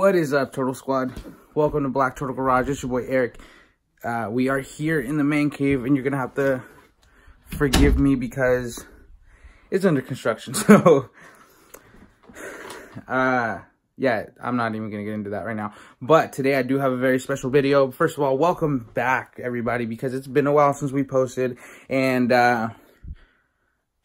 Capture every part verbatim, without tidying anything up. What is up, Turtle Squad? Welcome to Black Turtle Garage. It's your boy Eric. Uh, we are here in the man cave, and you're gonna have to forgive me because it's under construction. So, uh, yeah, I'm not even gonna get into that right now. But today I do have a very special video. First of all, welcome back, everybody, because it's been a while since we posted. And uh,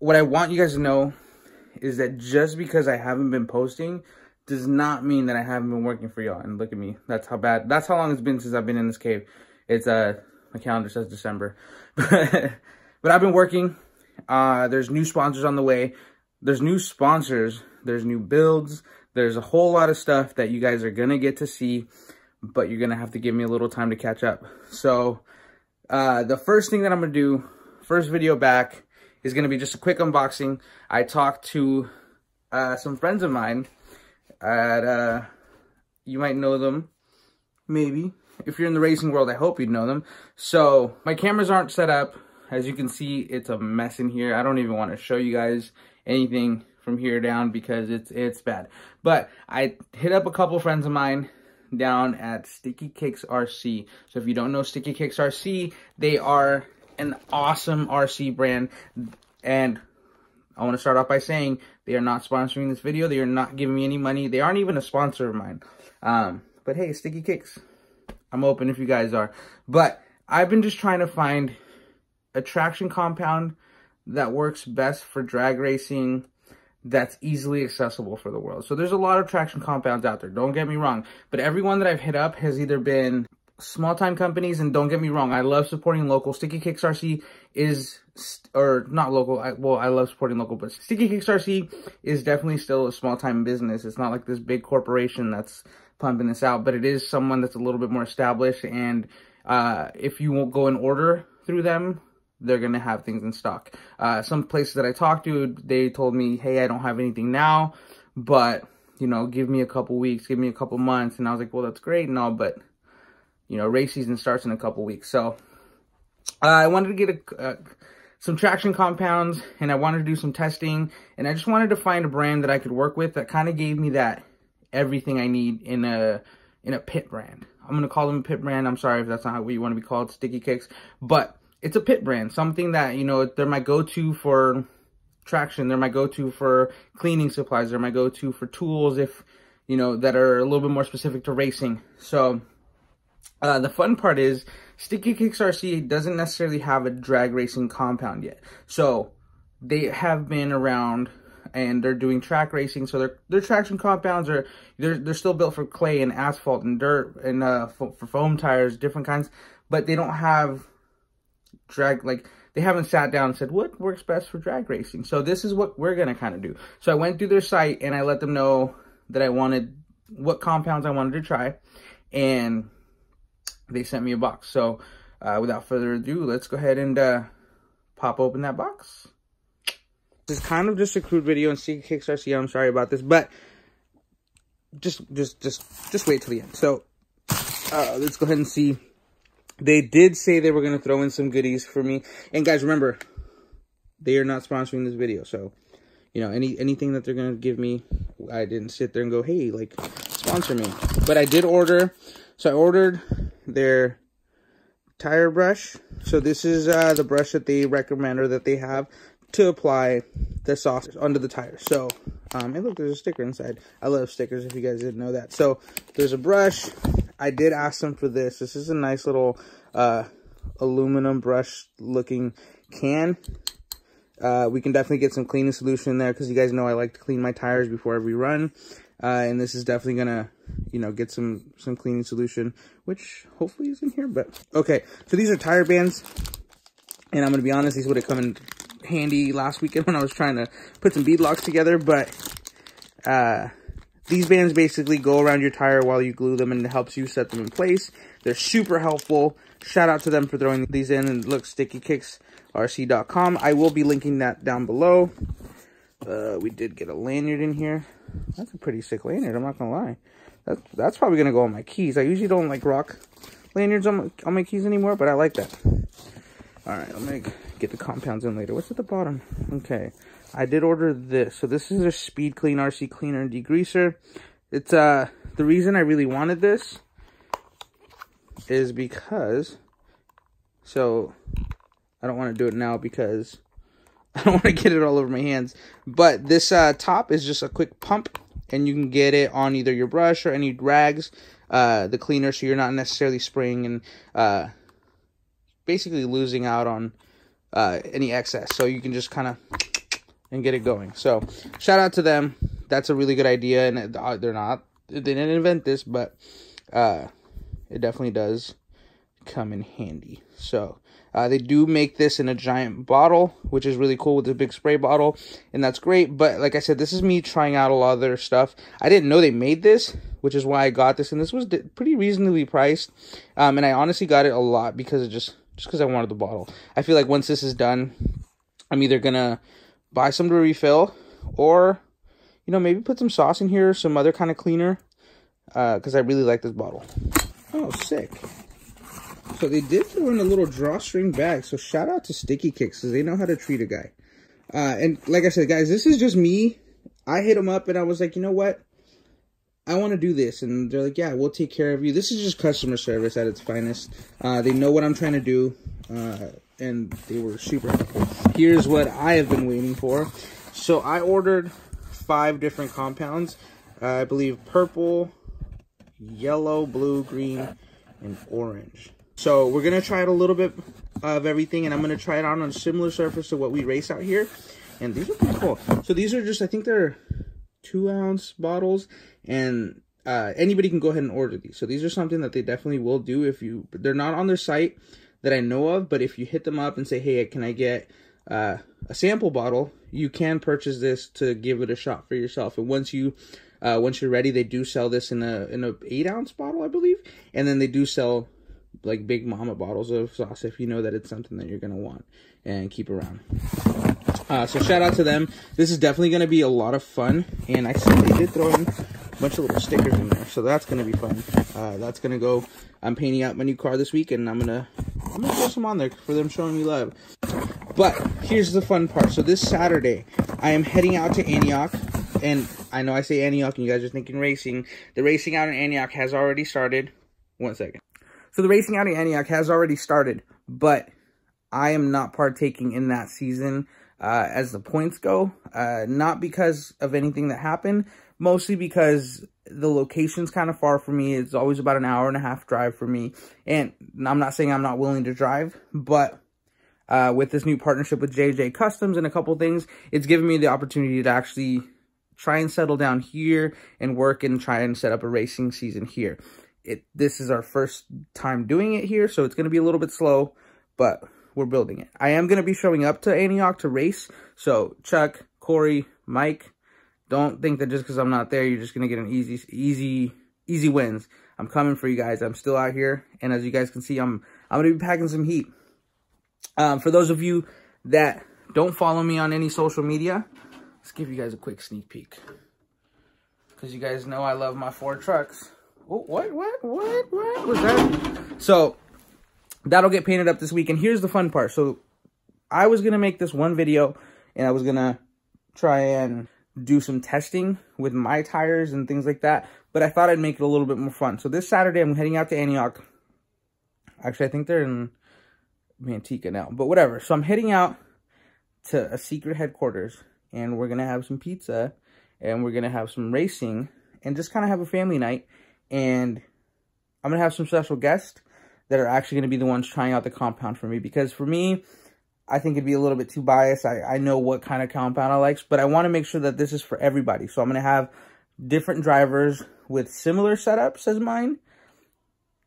what I want you guys to know is that just because I haven't been posting does not mean that I haven't been working for y'all. And look at me. That's how bad. That's how long it's been since I've been in this cave. It's, uh, my calendar says December. But, but I've been working. Uh, there's new sponsors on the way. There's new sponsors. There's new builds. There's a whole lot of stuff that you guys are going to get to see. But you're going to have to give me a little time to catch up. So, uh, the first thing that I'm going to do, first video back, is going to be just a quick unboxing. I talked to, uh, some friends of mine. At, uh, you might know them, maybe. If you're in the racing world, I hope you'd know them. So, my cameras aren't set up. As you can see, it's a mess in here. I don't even want to show you guys anything from here down because it's it's bad. But I hit up a couple friends of mine down at Sticky Kicks R C. So, if you don't know Sticky Kicks R C, they are an awesome R C brand. And I want to start off by saying they are not sponsoring this video. They are not giving me any money. They aren't even a sponsor of mine. Um, but hey, Sticky Kicks. I'm open if you guys are. But I've been just trying to find a traction compound that works best for drag racing that's easily accessible for the world. So there's a lot of traction compounds out there. Don't get me wrong. But everyone that I've hit up has either been small-time companies, and don't get me wrong, I love supporting local. Sticky Kicks R C is, or not local, I, well, I love supporting local, but Sticky Kicks R C is definitely still a small-time business. It's not like this big corporation that's pumping this out, but it is someone that's a little bit more established, and uh, if you won't go and order through them, they're going to have things in stock. Uh, some places that I talked to, they told me, hey, I don't have anything now, but, you know, give me a couple weeks, give me a couple months, and I was like, well, that's great and all, but you know, race season starts in a couple weeks. So uh, I wanted to get a, uh, some traction compounds, and I wanted to do some testing. And I just wanted to find a brand that I could work with that kind of gave me that everything I need in a in a pit brand. I'm going to call them a pit brand. I'm sorry if that's not what you want to be called, Sticky Kicks. But it's a pit brand, something that, you know, they're my go-to for traction. They're my go-to for cleaning supplies. They're my go-to for tools, if, you know, that are a little bit more specific to racing. So Uh, the fun part is Sticky Kicks R C doesn't necessarily have a drag racing compound yet. So they have been around and they're doing track racing. So their their traction compounds are, they're, they're still built for clay and asphalt and dirt and uh, for, for foam tires, different kinds. But they don't have drag, like they haven't sat down and said, what works best for drag racing? So this is what we're going to kind of do. So I went through their site and I let them know that I wanted, what compounds I wanted to try. And they sent me a box. So uh, without further ado, let's go ahead and uh, pop open that box. This is kind of just a crude video and Sticky Kicks R C. I'm sorry about this, but just, just, just, just wait till the end. So uh, let's go ahead and see. They did say they were going to throw in some goodies for me. And guys, remember, they are not sponsoring this video. So, you know, any anything that they're going to give me, I didn't sit there and go, hey, like, sponsor me. But I did order. So I ordered their tire brush. So this is uh, the brush that they recommend or that they have to apply the sauce under the tire. So, um, and look, there's a sticker inside. I love stickers if you guys didn't know that. So there's a brush. I did ask them for this. This is a nice little uh, aluminum brush looking can. Uh, we can definitely get some cleaning solution in there because you guys know I like to clean my tires before every run. Uh, and this is definitely going to, you know, get some, some cleaning solution, which hopefully is in here, but okay. So these are tire bands, and I'm going to be honest, these would have come in handy last weekend when I was trying to put some bead locks together, but, uh, these bands basically go around your tire while you glue them, and it helps you set them in place. They're super helpful. Shout out to them for throwing these in, and look, sticky kicks R C dot com. I will be linking that down below. Uh, we did get a lanyard in here. That's a pretty sick lanyard, I'm not gonna lie. That's, that's probably gonna go on my keys. I usually don't like rock lanyards on my, on my keys anymore, but I like that. Alright, I'm gonna get the compounds in later. What's at the bottom? Okay, I did order this. So this is a Speed Clean R C Cleaner and Degreaser. It's uh the reason I really wanted this is because, so I don't want to do it now because I don't want to get it all over my hands. But this uh, top is just a quick pump, and you can get it on either your brush or any rags, uh, the cleaner, so you're not necessarily spraying and uh, basically losing out on uh, any excess. So you can just kind of and get it going. So shout out to them. That's a really good idea, and they're not, they didn't invent this, but uh, it definitely does come in handy. So uh, they do make this in a giant bottle, which is really cool, with a big spray bottle, and that's great. But like I said, this is me trying out a lot of their stuff. I didn't know they made this, which is why I got this, and this was pretty reasonably priced, um, and I honestly got it a lot because it just just because I wanted the bottle. I feel like once this is done, I'm either gonna buy some to refill, or you know, maybe put some sauce in here, some other kind of cleaner, because uh, I really like this bottle. Oh, sick. So they did throw in a little drawstring bag, so shout out to Sticky Kicks, because they know how to treat a guy. Uh, and like I said, guys, this is just me. I hit them up, and I was like, you know what? I want to do this. And they're like, yeah, we'll take care of you. This is just customer service at its finest. Uh, they know what I'm trying to do, uh, and they were super helpful. Here's what I have been waiting for. So I ordered five different compounds. Uh, I believe purple, yellow, blue, green, and orange. So we're gonna try it a little bit of everything, and I'm gonna try it on on a similar surface to what we race out here. And these are pretty cool. So these are just, I think they're two ounce bottles, and uh, anybody can go ahead and order these. So these are something that they definitely will do if you, they're not on their site that I know of, but if you hit them up and say, hey, can I get uh, a sample bottle, you can purchase this to give it a shot for yourself. And once you, uh, once you're ready, they do sell this in a, in a eight ounce bottle, I believe. And then they do sell like big mama bottles of sauce if you know that it's something that you're gonna want and keep around. Uh, so shout out to them. This is definitely gonna be a lot of fun, and I see they did throw in a bunch of little stickers in there, so that's gonna be fun. Uh, that's gonna go. I'm painting out my new car this week, and I'm gonna I'm gonna throw some on there for them showing me love. But here's the fun part. So this Saturday, I am heading out to Antioch. And I know I say Antioch, and you guys are thinking racing. The racing out in Antioch has already started. One second. So the racing out in Antioch has already started, but I am not partaking in that season uh, as the points go. Uh, not because of anything that happened, mostly because the location's kind of far for me. It's always about an hour and a half drive for me. And I'm not saying I'm not willing to drive, but uh, with this new partnership with J J Customs and a couple things, it's given me the opportunity to actually try and settle down here and work and try and set up a racing season here. It, this is our first time doing it here, so it's going to be a little bit slow, but we're building it. I am going to be showing up to Antioch to race, so Chuck, Corey, Mike, don't think that just because I'm not there, you're just going to get an easy, easy, easy wins. I'm coming for you guys. I'm still out here, and as you guys can see, I'm, I'm going to be packing some heat. Um, for those of you that don't follow me on any social media, let's give you guys a quick sneak peek, because you guys know I love my four trucks. Oh, what, what, what, what was that? So that'll get painted up this week. And here's the fun part. So I was going to make this one video, and I was going to try and do some testing with my tires and things like that. But I thought I'd make it a little bit more fun. So this Saturday, I'm heading out to Antioch. Actually, I think they're in Manteca now, but whatever. So I'm heading out to a secret headquarters, and we're going to have some pizza, and we're going to have some racing, and just kind of have a family night. And I'm going to have some special guests that are actually going to be the ones trying out the compound for me. Because for me, I think it'd be a little bit too biased. I, I know what kind of compound I like, but I want to make sure that this is for everybody. So I'm going to have different drivers with similar setups as mine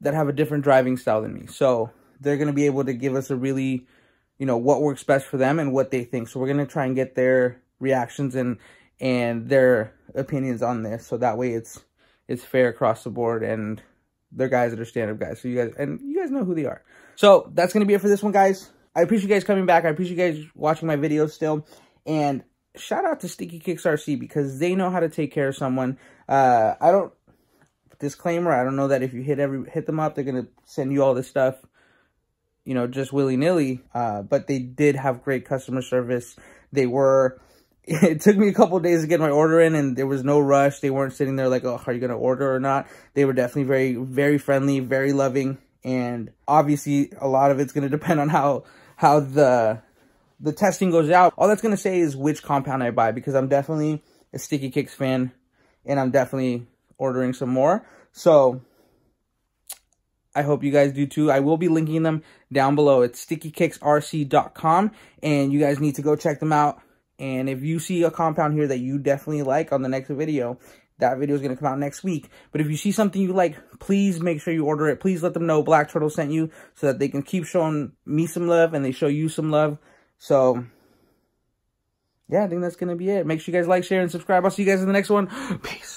that have a different driving style than me. So they're going to be able to give us a really, you know, what works best for them and what they think. So we're going to try and get their reactions and, and their opinions on this. So that way it's... it's fair across the board, and they're guys that are stand-up guys. So you guys, and you guys know who they are. So that's going to be it for this one, guys. I appreciate you guys coming back. I appreciate you guys watching my videos still. And shout out to Sticky Kicks R C, because they know how to take care of someone. Uh, I don't, disclaimer, I don't know that if you hit every, hit them up, they're going to send you all this stuff, you know, just willy-nilly. Uh, but they did have great customer service. They were it took me a couple of days to get my order in, and there was no rush. They weren't sitting there like, oh, are you going to order or not? They were definitely very, very friendly, very loving. And obviously, a lot of it's going to depend on how how the the testing goes out. All that's going to say is which compound I buy, because I'm definitely a Sticky Kicks fan, and I'm definitely ordering some more. So I hope you guys do too. I will be linking them down below. It's sticky kicks R C dot com, and you guys need to go check them out. And if you see a compound here that you definitely like on the next video, that video is going to come out next week. But if you see something you like, please make sure you order it. Please let them know Black Turtle sent you so that they can keep showing me some love and they show you some love. So yeah, I think that's going to be it. Make sure you guys like, share, and subscribe. I'll see you guys in the next one. Peace.